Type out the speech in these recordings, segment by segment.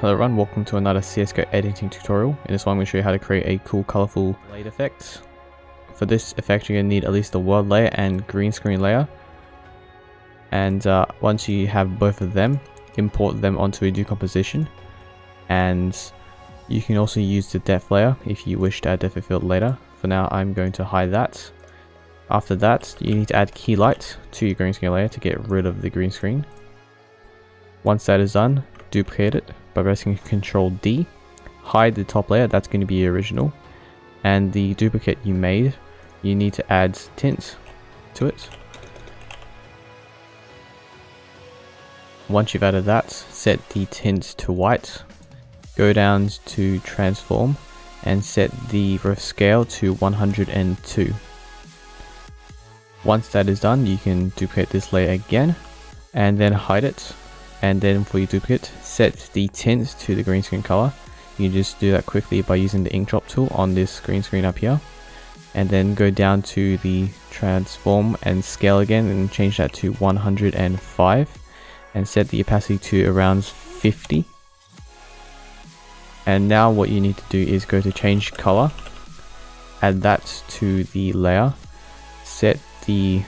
Hello everyone, welcome to another CSGO editing tutorial. In this one I'm going to show you how to create a cool colourful blade effect. For this effect you're going to need at least the world layer and green screen layer. And once you have both of them, import them onto a decomposition. And you can also use the depth layer if you wish to add depth field later. For now I'm going to hide that. After that you need to add key light to your green screen layer to get rid of the green screen. Once that is done, duplicate it by pressing Ctrl D, hide the top layer, that's going to be original, and the duplicate you made, you need to add tint to it. Once you've added that, set the tint to white, go down to transform and set the rough scale to 102. Once that is done, you can duplicate this layer again and then hide it. And then for your duplicate, set the tint to the green screen color. You just do that quickly by using the ink drop tool on this green screen up here. And then go down to the transform and scale again and change that to 105. And set the opacity to around 50. And now what you need to do is go to change color. Add that to the layer. Set the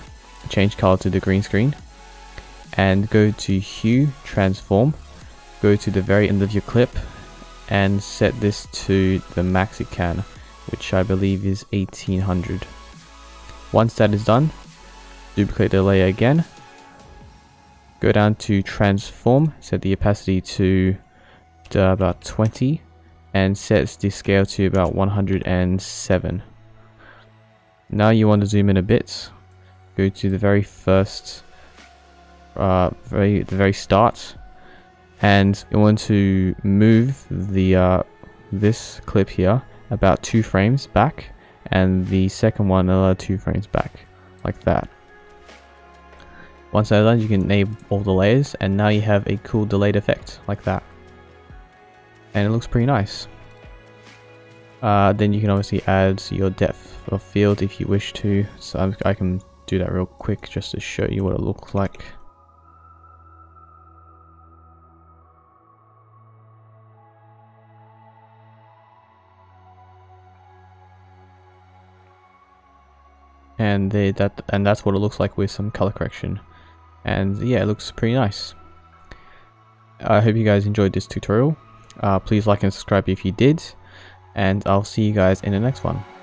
change color to the green screen. And go to hue, transform, go to the very end of your clip and set this to the max it can, which I believe is 1800. Once that is done, duplicate the layer again, go down to transform, set the opacity to about 20 and set the scale to about 107. Now you want to zoom in a bit, go to the very start, and you want to move the this clip here about 2 frames back and the second one another 2 frames back, like that. Once that's done, you can enable all the layers and now you have a cool delayed effect like that, and it looks pretty nice. Then you can obviously add your depth of field if you wish to, so I can do that real quick just to show you what it looks like. And that's what it looks like with some color correction, and yeah, it looks pretty nice. I hope you guys enjoyed this tutorial. Please like and subscribe if you did, and I'll see you guys in the next one.